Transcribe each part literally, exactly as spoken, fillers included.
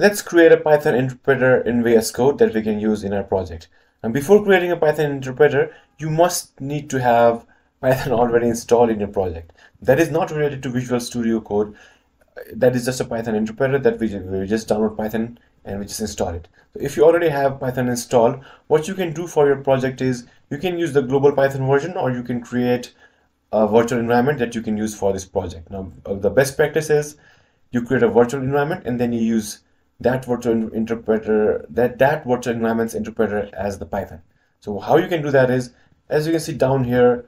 Let's create a Python interpreter in V S Code that we can use in our project. And before creating a Python interpreter, you must need to have Python already installed in your project. That is not related to Visual Studio Code. That is just a Python interpreter that we, we just download Python and we just install it. So if you already have Python installed, what you can do for your project is you can use the global Python version, or you can create a virtual environment that you can use for this project. Now, the best practice is you create a virtual environment and then you use that virtual interpreter, that, that virtual environment's interpreter as the Python. So how you can do that is, as you can see down here,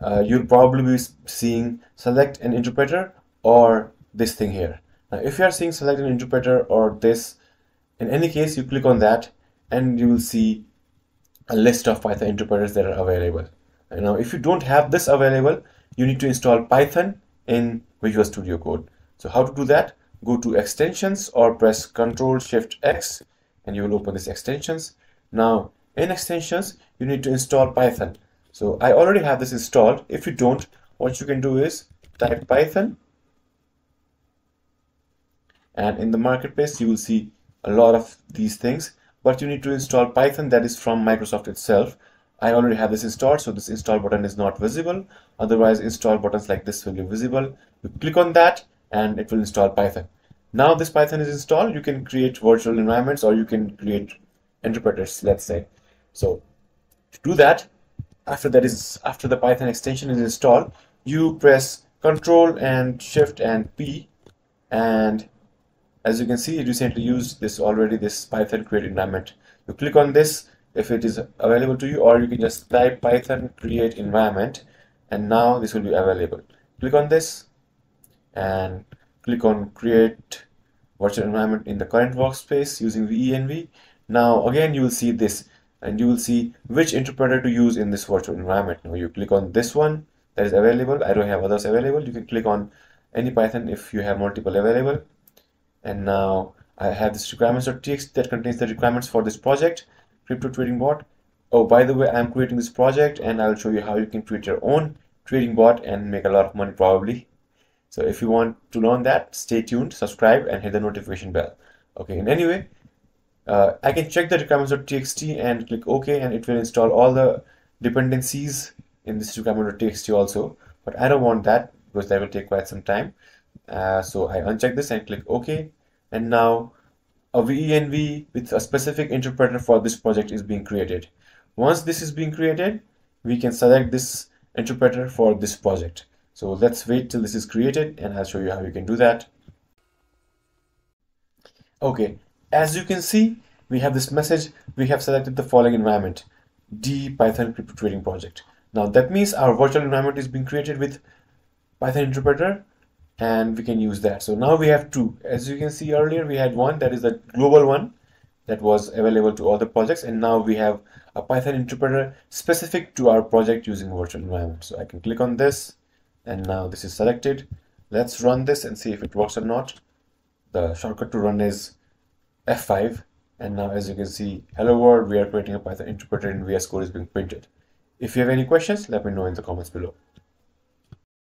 uh, you'll probably be seeing select an interpreter or this thing here. Now, if you are seeing select an interpreter or this, in any case, you click on that and you will see a list of Python interpreters that are available. And now, if you don't have this available, you need to install Python in Visual Studio Code. So how to do that? Go to extensions or press control shift X and you will open this extensions. Now, in extensions, you need to install Python. So I already have this installed. If you don't, what you can do is type Python, and in the marketplace you will see a lot of these things, but you need to install Python that is from Microsoft itself. I already have this installed, so this install button is not visible. Otherwise, install buttons like this will be visible. You click on that and it will install Python. Now this Python is installed. You can create virtual environments or you can create interpreters, let's say. So to do that, after that is after the Python extension is installed, you press Control and Shift and P, and as you can see, it recently used this already, this Python create environment. You click on this if it is available to you, or you can just type Python create environment, and now this will be available. Click on this and click on create virtual environment in the current workspace using venv. Now again, you will see this, and you will see which interpreter to use in this virtual environment. Now you click on this one that is available. I don't have others available. You can click on any Python if you have multiple available. And now I have this requirements dot T X T that contains the requirements for this project, crypto trading bot. Oh, by the way, I'm creating this project and I'll show you how you can create your own trading bot and make a lot of money probably. So if you want to learn that, stay tuned, subscribe and hit the notification bell. Okay, and anyway, uh, I can check the requirements dot T X T and click OK, and it will install all the dependencies in this requirements dot T X T also. But I don't want that because that will take quite some time. Uh, so I uncheck this and click OK, and now a venv with a specific interpreter for this project is being created. Once this is being created, we can select this interpreter for this project. So let's wait till this is created and I'll show you how you can do that. Okay, as you can see, we have this message. We have selected the following environment, D Python crypto trading project. Now that means our virtual environment is being created with Python interpreter, and we can use that. So now we have two. As you can see earlier, we had one that is the global one that was available to all the projects, and now we have a Python interpreter specific to our project using virtual environment. So I can click on this and now this is selected. Let's run this and see if it works or not. The shortcut to run is F five, and now as you can see, hello world, we are creating a Python interpreter in V S Code is being printed. If you have any questions, let me know in the comments below.